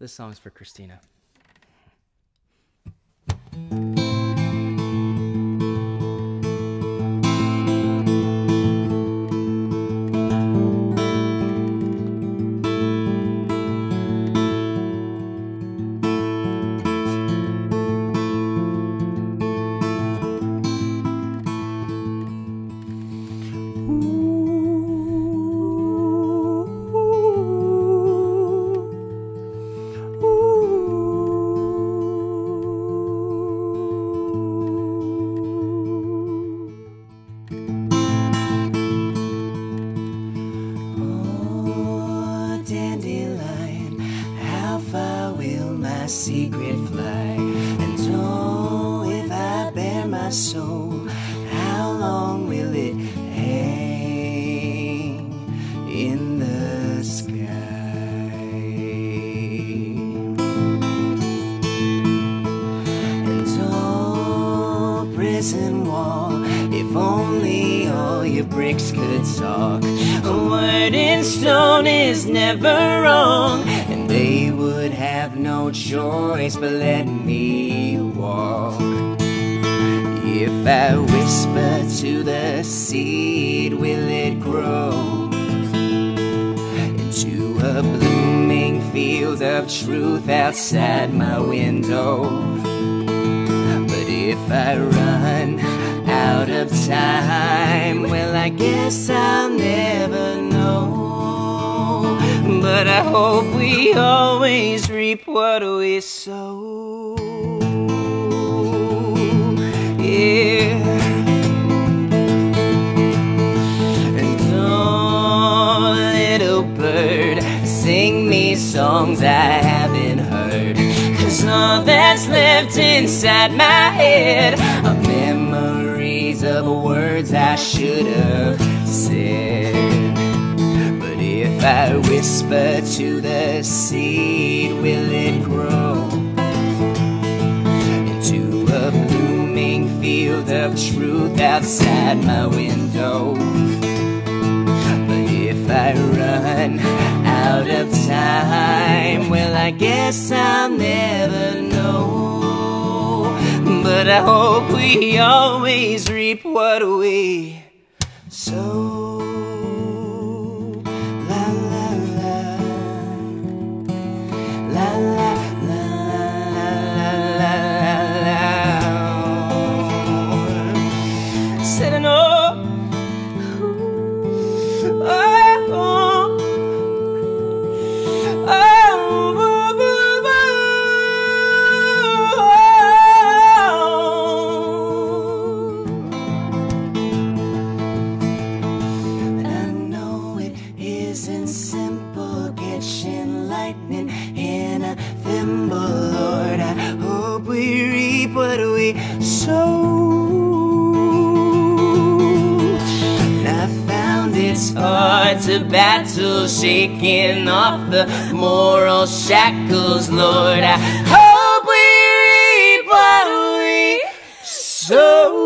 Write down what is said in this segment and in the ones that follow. This song's for Christina. Secret fly, and oh, if I bare my soul, how long will it hang in the sky? And oh, prison wall, if only all your bricks could talk, a word in stone is never wrong, and they would have no choice but let me walk. If I whisper to the seed, will it grow into a blooming field of truth outside my window? But if I run out of time, well, I guess I'll never know. But I hope we always reap what we sow. Yeah. And oh, little bird, sing me songs I haven't heard, 'cause all that's left inside my head are memories of words I should have said. If I whisper to the seed, will it grow into a blooming field of truth outside my window? But if I run out of time, well, I guess I'll never know. But I hope we always reap what we sow. In a thimble, Lord, I hope we reap what we sow. And I found it's hard to battle, shaking off the moral shackles, Lord, I hope we reap what we sow.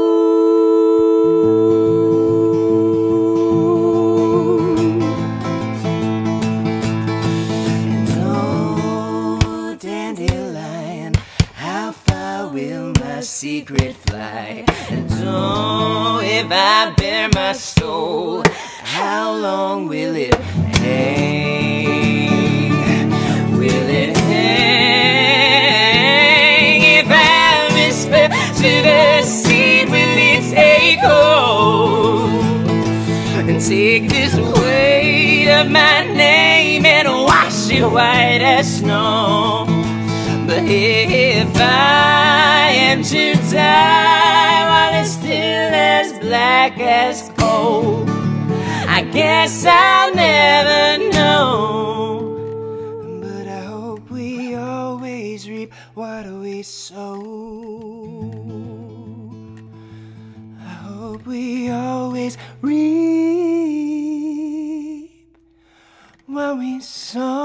Secret fly, and oh, if I bare my soul, how long will it hang? Will it hang? If I whisper to the seed, will it take hold and take this weight of my name and wash it white as snow? But if I am to die while it's still as black as coal, I guess I'll never know. But I hope we always reap what we sow. I hope we always reap what we sow.